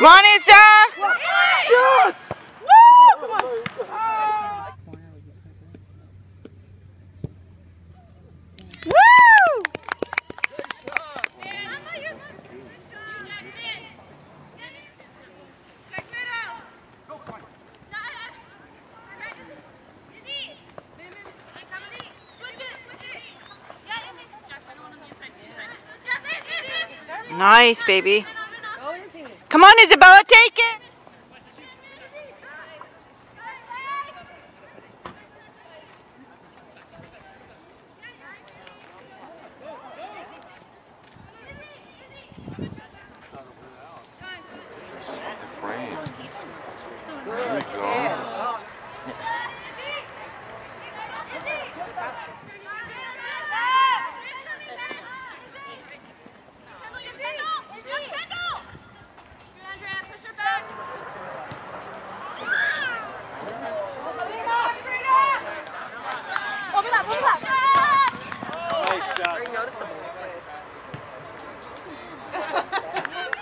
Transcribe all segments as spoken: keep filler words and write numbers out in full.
Run it, Zach! Shoot! Nice, baby. Come on, Isabella, take it.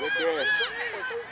Noticeable. Good.